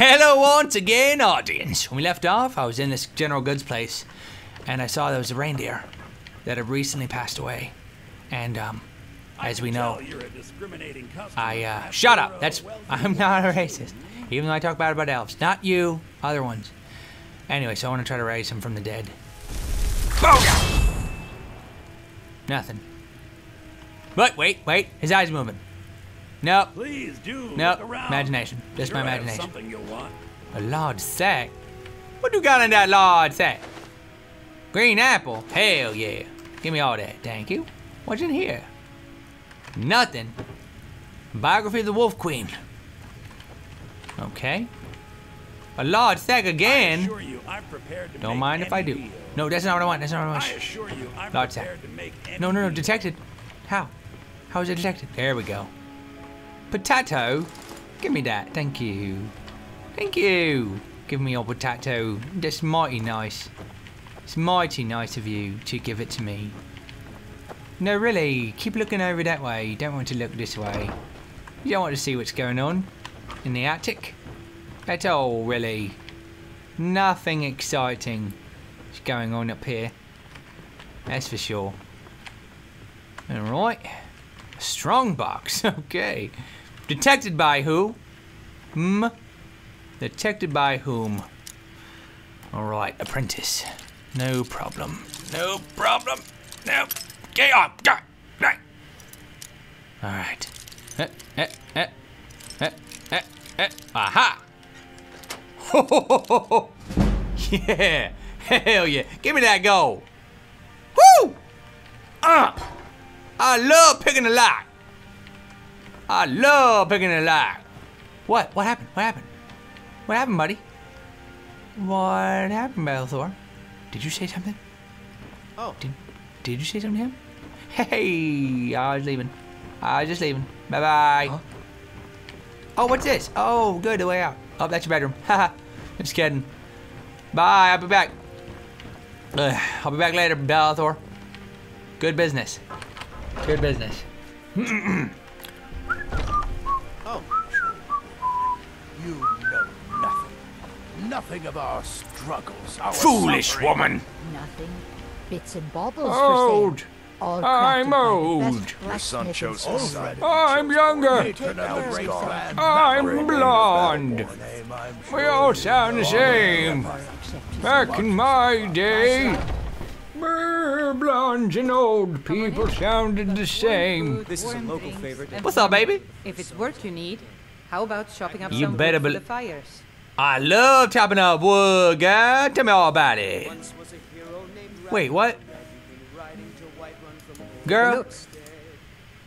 Hello once again, audience. When we left off, I was in this general goods place, and I saw there was a reindeer that had recently passed away. And as we know, I shut up. That's I'm not a racist, even though I talk bad about elves. Not you, other ones. Anyway, so I want to try to raise him from the dead. Booga! Nothing. But wait, his eyes moving. Nope. Please do. Nope. Imagination. Just my imagination. Something you want. A large sack. What you got in that large sack? Green apple. Hell yeah. Give me all that. Thank you. What's in here? Nothing. Biography of the Wolf Queen. Okay. A large sack again. I assure you, I'm prepared to don't mind if I do. Deal. No, that's not what I want. That's not what I want. I assure you, I'm large sack. To make no. Detected. How? How is it detected? There we go. Potato, give me that. Thank you. Thank you. Give me your potato. That's mighty nice. It's mighty nice of you to give it to me. No, really. Keep looking over that way. You don't want to look this way. You don't want to see what's going on in the attic at all, really. Nothing exciting is going on up here. That's for sure. All right. Strong box. Okay. Detected by who? Detected by whom? Alright, apprentice. No problem. No problem. No. Get on. Go. Right. Alright. Aha! Ho ho ho ho ho! Yeah! Hell yeah! Give me that gold! Woo! I love picking a lock. I love picking a lock. What? What happened? What happened? What happened, buddy? What happened, Belethor? Did you say something? Oh. Did you say something to him? Hey, I was leaving. I was just leaving. Bye-bye. Huh? Oh, what's this? Oh, good, the way out. Oh, that's your bedroom. Haha. Just kidding. Bye, I'll be back. Ugh. I'll be back later, Belethor. Good business. Good business. Oh. You know nothing. Nothing of our struggles. Our foolish suffering. Woman. Nothing. Bits and baubles. Old. For sale. All I'm old. Your son chose his side. I'm younger. I'm blonde. We all sound the same. Back in my day. Blondes and old people sounded the same. This is a local favorite. What's up, baby? If it's work you need, how about chopping up some wood for the fires? I love chopping up wood, guy. Tell me all about it. Wait, what? Girl,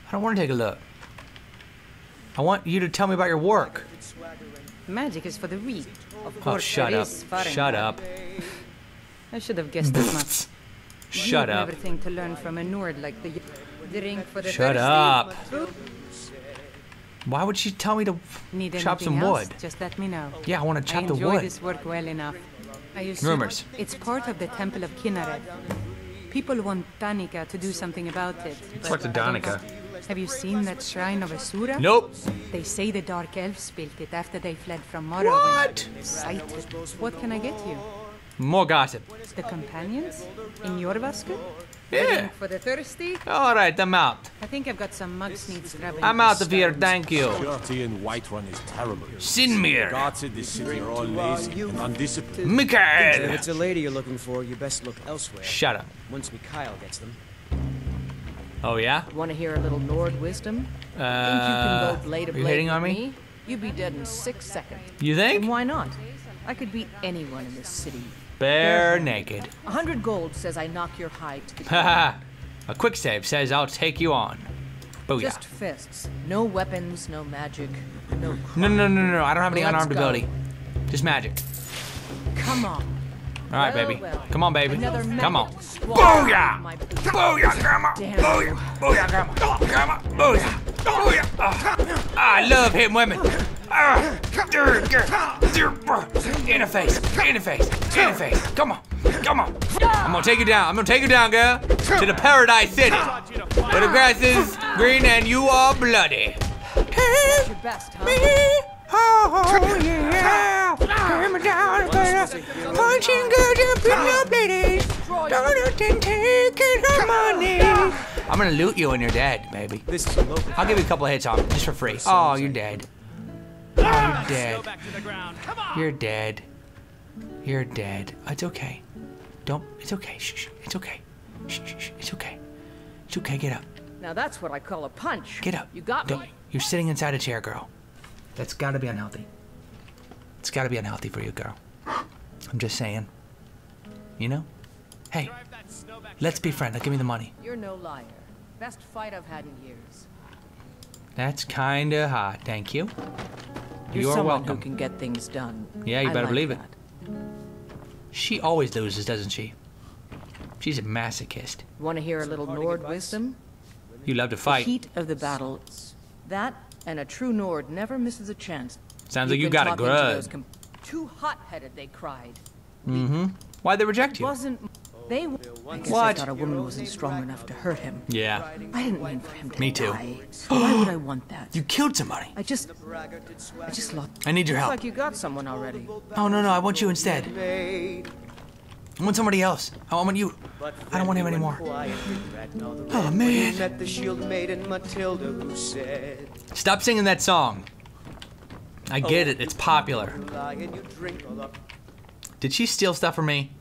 I don't want to take a look. I want you to tell me about your work. Magic is for the weak. Oh, shut up. Shut up. I should have guessed as much. Shut up. Everything to learn from a Nord like the ring for the shut up. Why would she tell me to need chop some else? Wood? Just let me know. Yeah, I want to chop the wood. I enjoy this work well enough. Rumors. It's part of the Temple of Kynareth. People want Danica to do something about it. What's a Danica? Have you seen that shrine of Asura? Nope. They say the Dark Elves built it after they fled from Morrowind. What? Sighted. What can I get you? More gossip. The companions? In Jorrvaskr? Yeah. For the thirsty? Alright, I'm out. I think I've got some mugs needs grabbing. I'm out of here, thank you. Security in Whiterun is terrible. Sinmir. The guards in this city are all lazy and undisciplined. Mikael! If it's a lady you're looking for, you best look elsewhere. Shut up. Once Mikael gets them. Oh, yeah? Want to hear a little Nord wisdom? Think you can go blade to blade hitting on me? You'd be dead in 6 seconds. You think? And why not? I could beat anyone in this city. Bare naked. 100 gold says I knock your hide to the ground. A quick save says I'll take you on. Booyah. Just fists. No weapons, no magic, no crime. No. I don't have any unarmed ability. Just magic. Come on. All right, well, baby. Well. Come on, baby. Come on. Booyah! Booyah, grandma! Booyah! Booyah, grandma! Grandma! Booyah! Booyah! I love hitting women. Interface, interface, interface. Come on, come on. I'm gonna take you down. I'm gonna take you down, girl, to the paradise city, where the grass is green and you are bloody. Take me, oh yeah. Fortune goes up in your ladies. Donaldson taking her money. I'm gonna loot you when you're dead, baby. This is local. I'll give you a couple of hits on it, just for free. Oh, you're dead. You're dead. You're dead. You're dead. It's okay. Don't. It's okay. Shh. It's okay. Shh. It's okay. It's okay. Get up. Now that's what I call a punch. Get up. You got me. You're sitting inside a chair, girl. That's gotta be unhealthy. It's gotta be unhealthy for you, girl. I'm just saying. You know? Hey, let's be friends. Give me the money. You're no liar. Best fight I've had in years. That's kinda hot. Thank you. You're welcome. Who can get things done. Yeah, you better believe it. She always loses, doesn't she? She's a masochist. Want to hear a little Nord wisdom? You love to fight. The heat of the battle. That and a true Nord never misses a chance. Sounds like you got a grudge. Too hot-headed, they cried. Mm-hmm. Why'd they reject you? I thought a woman wasn't strong enough to hurt him. Yeah. I didn't mean for him to die. So why would I want that? You killed somebody. I just lost. I need your help. Like you got someone already. Oh no, I want you instead. I want somebody else. I want you. I don't want him anymore. Oh man. Stop singing that song. I get it. It's popular. Did she steal stuff from me?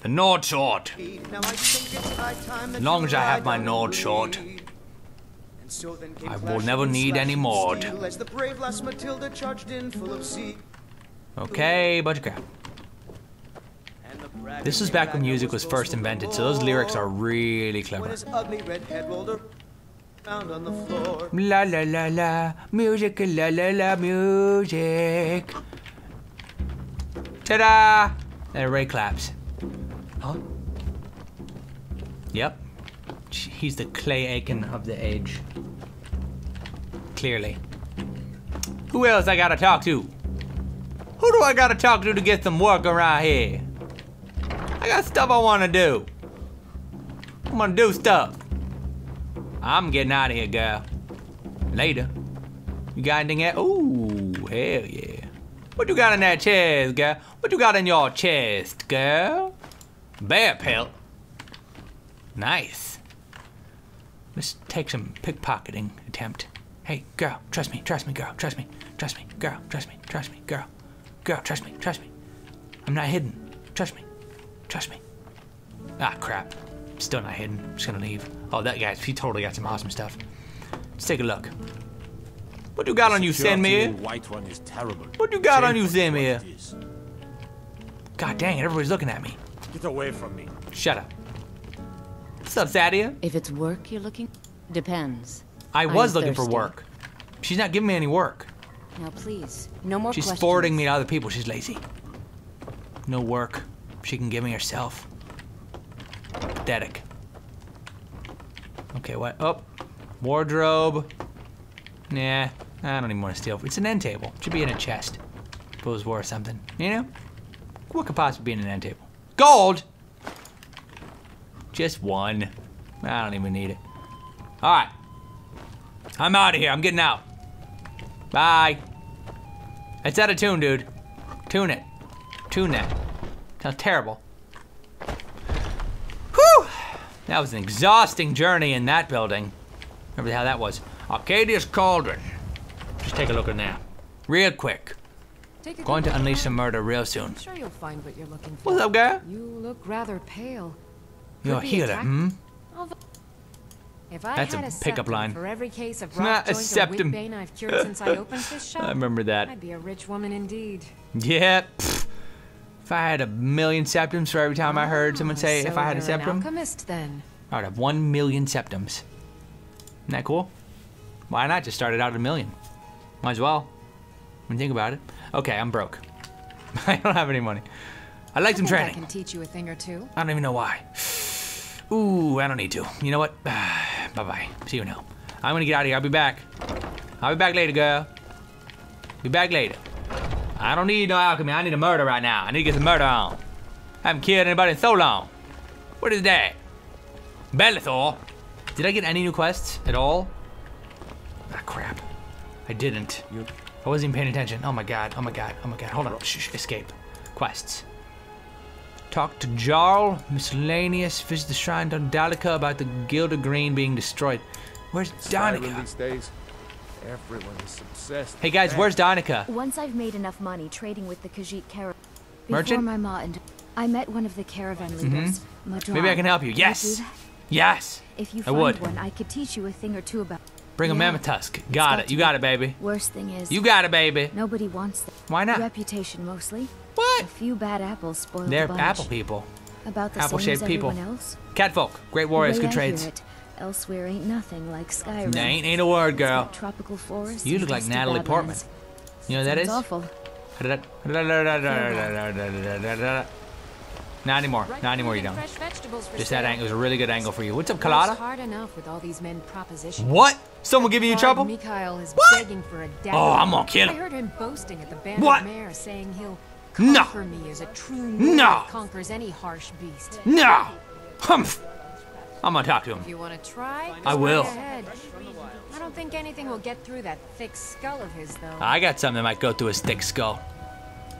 The Nord sword. As long as I have my Nord sword, I will never need any more. Okay, bunch of crap. This was back when music was first invented, so those lyrics are really clever. La la la la, music, la la la, music. Ta-da! And everybody claps. Huh? Yep. He's the Clay Aiken of the age. Clearly. Who else I gotta talk to? Who do I gotta talk to get some work around here? I got stuff I wanna do. I'm gonna do stuff. I'm getting out of here, girl. Later. You got anything else? Ooh, hell yeah. What you got in that chest, girl? What you got in your chest, girl? Bear pelt. Nice. Let's take some pickpocketing attempt. Hey, girl, trust me, girl, trust me, girl, trust me, girl. Girl, trust me. I'm not hidden. Trust me. Ah, crap. Still not hidden. I'm just gonna leave. Oh, that guy, he totally got some awesome stuff. Let's take a look. What you got on you, Sinmir? What you got on you, Zamia? God dang it, everybody's looking at me. Get away from me. Shut up. What's up, Sadia? If it's work you're looking... Depends. I was looking for work. She's not giving me any work. Now please, no more questions. She's forwarding me to other people. She's lazy. No work. She can give me herself. Pathetic. Okay, what? Oh. Wardrobe. Nah, I don't even want to steal. It's an end table. It should be in a chest. If it was worth something. You know? What could possibly be in an end table? Gold! Just one. I don't even need it. Alright. I'm out of here. I'm getting out. Bye. It's out of tune, dude. Tune it. Tune that. Sounds terrible. Whew! That was an exhausting journey in that building. Remember how that was. Arcadia's Cauldron. Just take a look in there. Real quick. Going to unleash some murder real soon. I'm sure you'll find what you're looking for. What's up, girl? You look rather pale. You're a healer, hmm? If I That's a pickup line. For every case of rock joint septum. Or I've cured since I opened this shop, I remember that. I'd be a rich woman indeed. Yeah. Pfft. If I had 1,000,000 septums for every time I heard someone say, so if I had a septum, alchemist, then. I would have 1,000,000 septums. Isn't that cool? Why not just start it out at 1,000,000? Might as well. When you think about it. Okay, I'm broke. I don't have any money. I'd like some training. I can teach you a thing or two. I don't even know why. Ooh, I don't need to. You know what? Bye-bye. See you now. I'm gonna get out of here. I'll be back. I'll be back later, girl. Be back later. I don't need no alchemy. I need a murder right now. I need to get some murder on. I haven't killed anybody in so long. What is that? Belethor. Did I get any new quests at all? Ah, crap. I didn't. I wasn't even paying attention. Oh my god. Oh my god. Oh my god. Hold on. Shh, escape. Quests. Talk to Jarl. Miscellaneous. Visit the shrine on Danica about the Gildergreen being destroyed. Where's Danica? These days, everyone is obsessed. Hey guys, where's Danica? Once I've made enough money trading with the Khajiit caravan. Merchant? Before my ma and I met one of the caravan leaders. Mm-hmm. Maybe I can help you. Yes. Yes. If you find one, I could teach you a thing or two about. Bring a mammoth tusk. Got it. You got it, baby. Worst thing is. You got it, baby. Nobody wants that. Why not? Reputation mostly. What? A few bad apples spoil the bunch. They're apple people. About the apple-shaped people. Else? Catfolk. Great warriors. Good trades. Elsewhere ain't nothing like Skyrim. Nah, ain't a word, girl. Tropical forest. You look like Natalie Portman. You know who that is? Awful. Not anymore. Not anymore. You don't. Just that angle is a really good angle for you. What's up, Kalada? What? Someone giving you trouble? What? Oh, I'm gonna kill him. I heard him boasting at the Banner Mare, saying he'll conquer me as a true knight conquers any harsh beast. No. Humph. I'm gonna talk to him. If you wanna try, I will. I don't think anything will get through that thick skull of his, though. I got something that might go through his thick skull.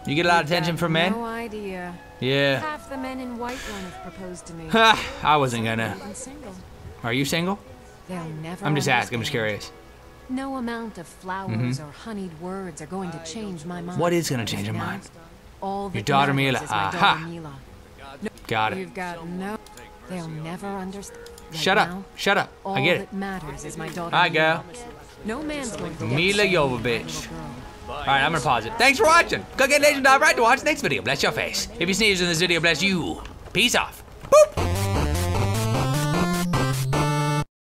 You get a lot of attention from men? No idea. Yeah. Half the men in white have proposed to me. I wasn't gonna. Are you single? They'll never. I'm just asking. I'm just curious. No amount of flowers or honeyed words are going to change my mind. What is gonna change your mind? Your daughter Milla. Aha. Got it. You've got no. They'll never understand. Shut up. Shut up. I get it. All that matters is my daughter. Hi, girl. No man's going to Milla Jovovich. All right, I'm gonna pause it. Thanks for watching. Go get Legendary right to watch the next video. Bless your face. If you sneeze in this video, bless you. Peace off. Boop.